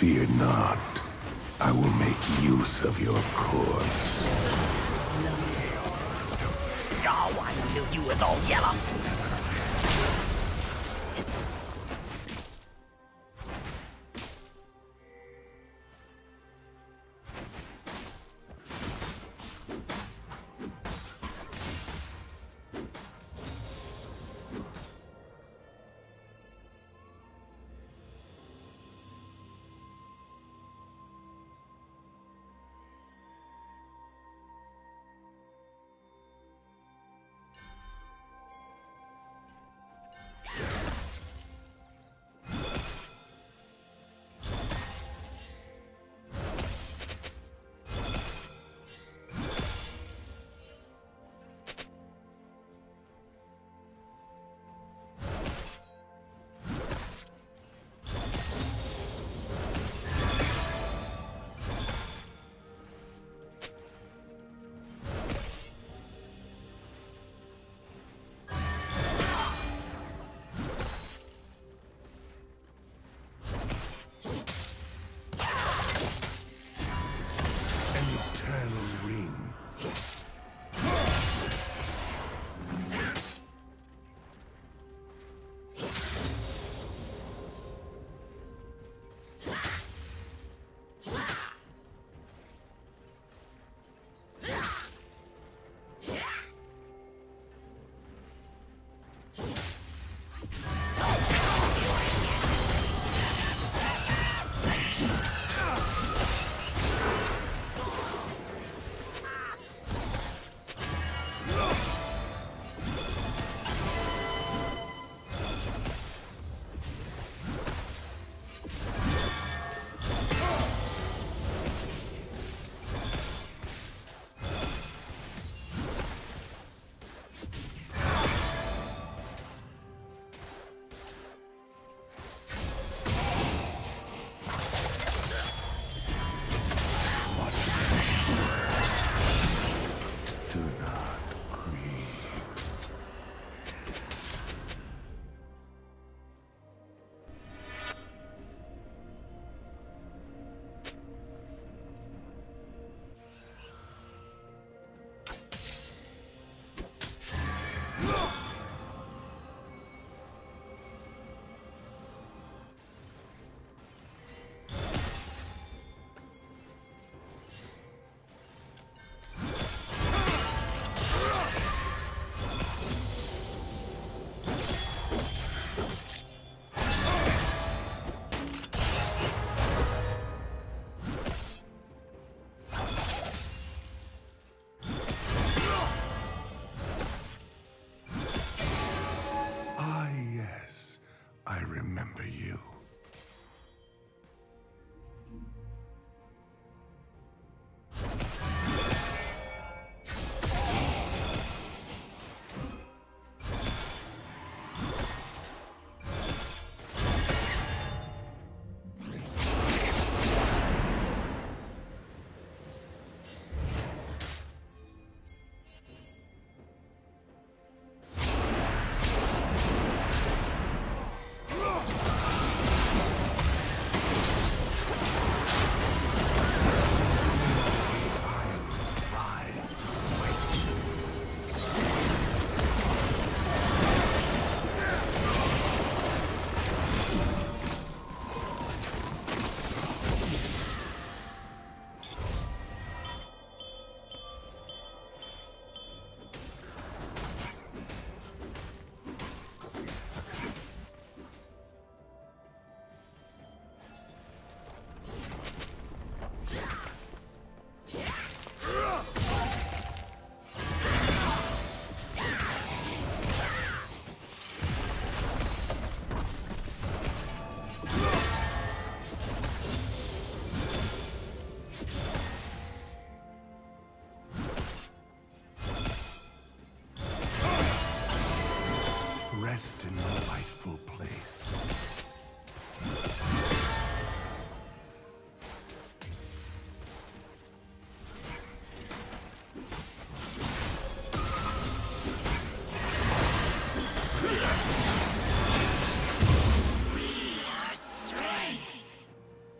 Fear not. I will make use of your corpse. Oh, I knew you was all yellow.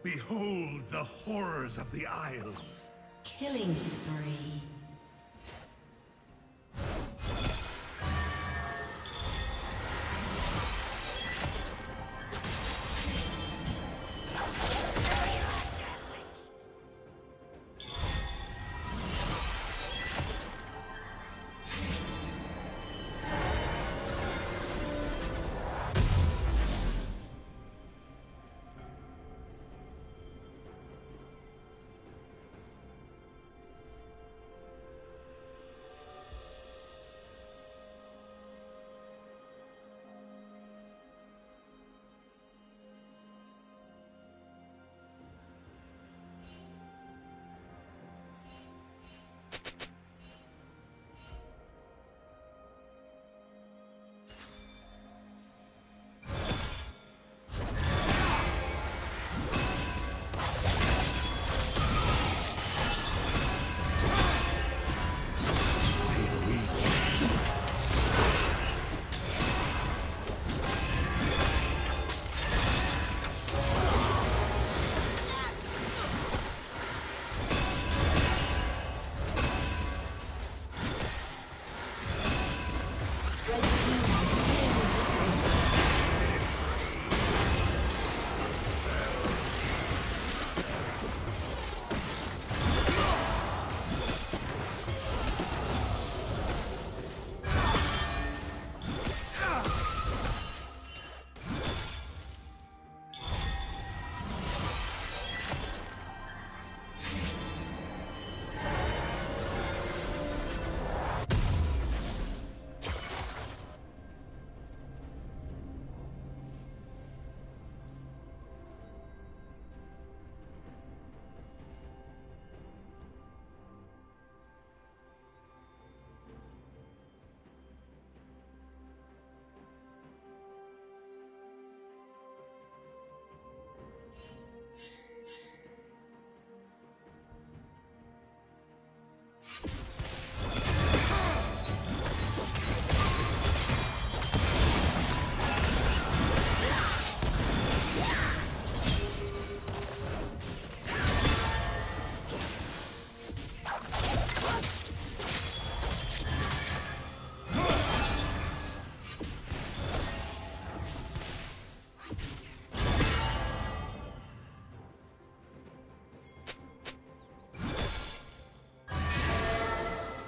Behold the horrors of the Isles. Killing spree.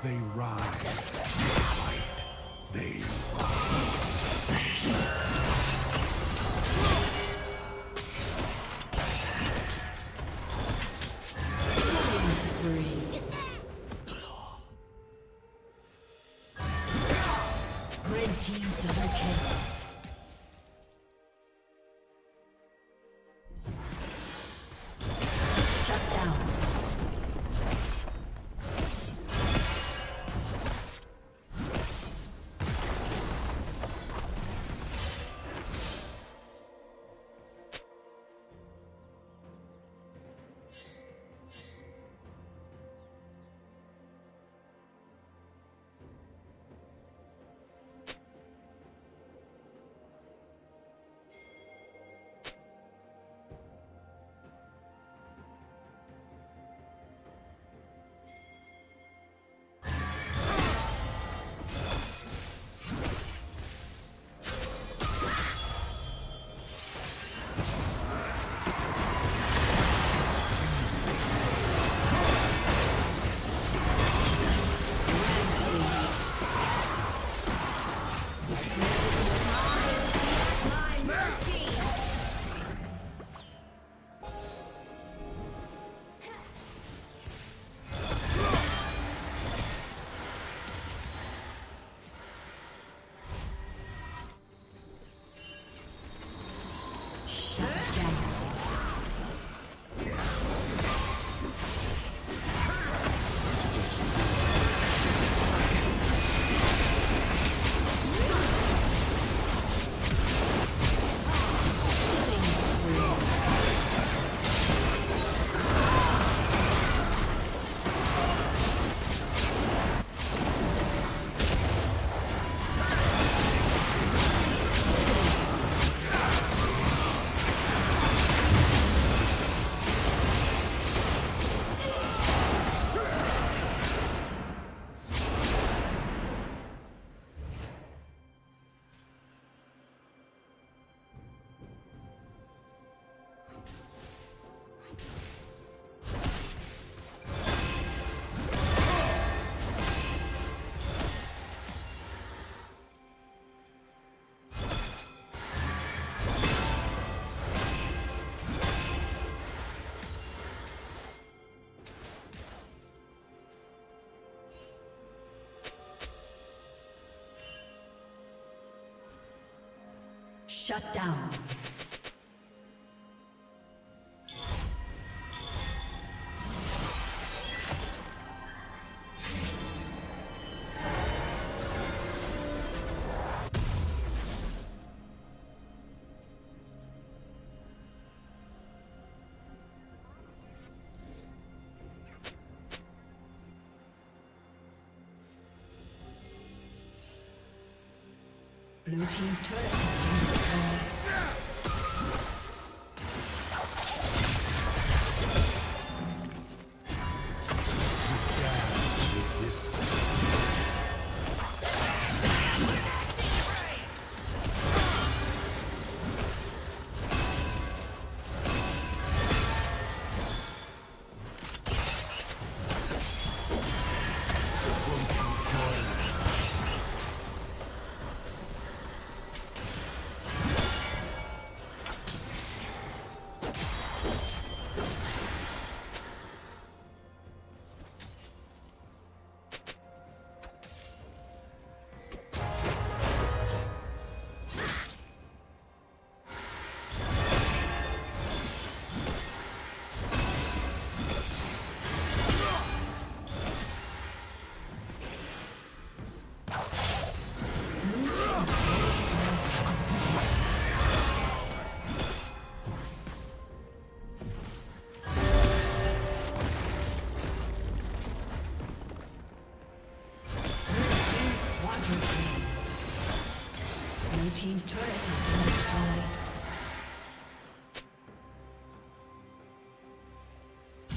They rise, they fight, they rise. Shut down. Blue team's turret has been destroyed. Team's turret has been destroyed.